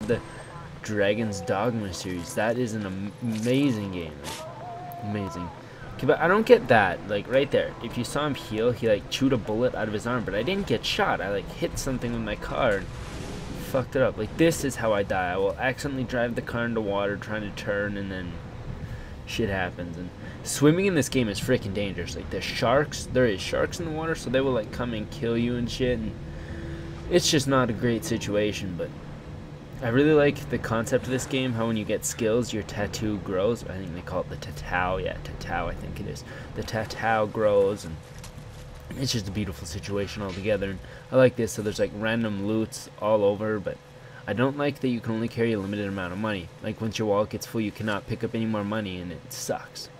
The Dragon's Dogma series. That is an amazing game. Like, amazing. Okay, but I don't get that. Like, right there. If you saw him heal, he, like, chewed a bullet out of his arm. But I didn't get shot. I, like, hit something with my car and fucked it up. Like, this is how I die. I will accidentally drive the car into water trying to turn, and then shit happens. And swimming in this game is freaking dangerous. Like, there's sharks. There is sharks in the water, so they will, like, come and kill you and shit. And it's just not a great situation, but I really like the concept of this game, how when you get skills, your tattoo grows. I think they call it the tatau. Yeah, tatau, I think it is. The tatau grows, and it's just a beautiful situation altogether. And I like this, so there's like random loots all over, but I don't like that you can only carry a limited amount of money. Like, once your wallet gets full, you cannot pick up any more money, and it sucks.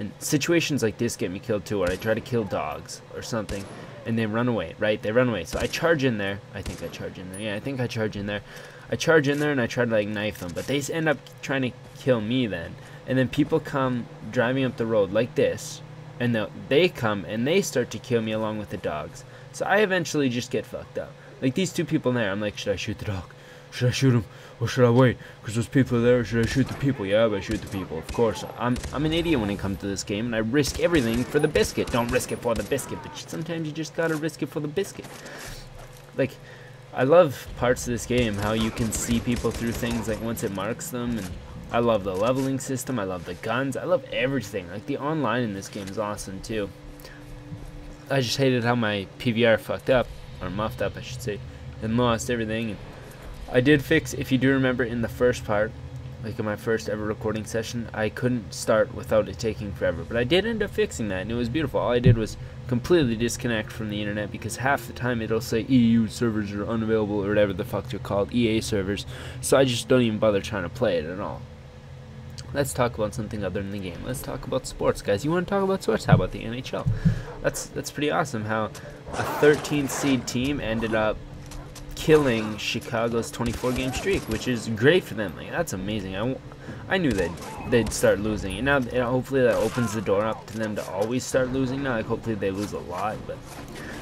And situations like this get me killed too, where I try to kill dogs or something, and they run away, right? They run away. So I charge in there. I think I charge in there. Yeah, I think I charge in there. I charge in there and I try to, like, knife them, but they end up trying to kill me then. And then people come driving up the road like this, and they come and they start to kill me along with the dogs. So I eventually just get fucked up. Like, these two people in there, I'm like, should I shoot the dog? Should I shoot him? Or should I wait? Because those people are there, or should I shoot the people? Yeah, but I shoot the people, of course. I'm an idiot when it comes to this game, and I risk everything for the biscuit. Don't risk it for the biscuit, but sometimes you just gotta risk it for the biscuit. Like, I love parts of this game, how you can see people through things, like, once it marks them, and I love the leveling system, I love the guns, I love everything. Like, the online in this game is awesome, too. I just hated how my PVR fucked up, or muffed up, I should say, and lost everything. And I did fix, if you do remember, in the first part, like, in my first ever recording session, I couldn't start without it taking forever, but I did end up fixing that, and it was beautiful. All I did was completely disconnect from the internet, because half the time it'll say EU servers are unavailable, or whatever the fuck they're called, EA servers, so I just don't even bother trying to play it at all. Let's talk about something other than the game. Let's talk about sports, guys. You want to talk about sports? How about the NHL? That's pretty awesome how a 13th seed team ended up killing Chicago's 24-game streak, which is great for them. Like, that's amazing. I knew they'd start losing, and now hopefully that opens the door up to them to always start losing now. Like, hopefully they lose a lot, but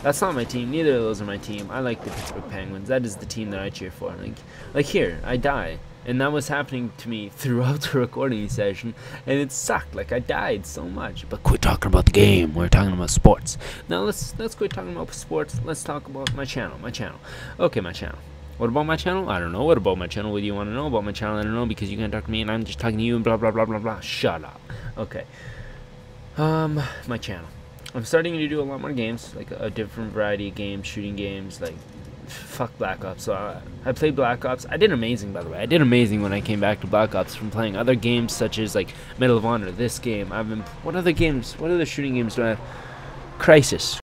that's not my team. Neither of those are my team. I like the Pittsburgh Penguins. That is the team that I cheer for. Like here, I die, and that was happening to me throughout the recording session, and it sucked. Like, I died so much. But quit talking about the game. We're talking about sports. Now let's quit talking about sports. Let's talk about my channel. My channel. Okay, my channel. What about my channel? I don't know. What about my channel? What do you want to know about my channel? I don't know, because you can't talk to me and I'm just talking to you and blah, blah, blah, blah, blah. Shut up. Okay. My channel. I'm starting to do a lot more games, like a different variety of games, shooting games, like, fuck Black Ops. So I played Black Ops. I did amazing, by the way. I did amazing when I came back to Black Ops from playing other games such as, like, Medal of Honor, this game. What other shooting games do I have? Crysis.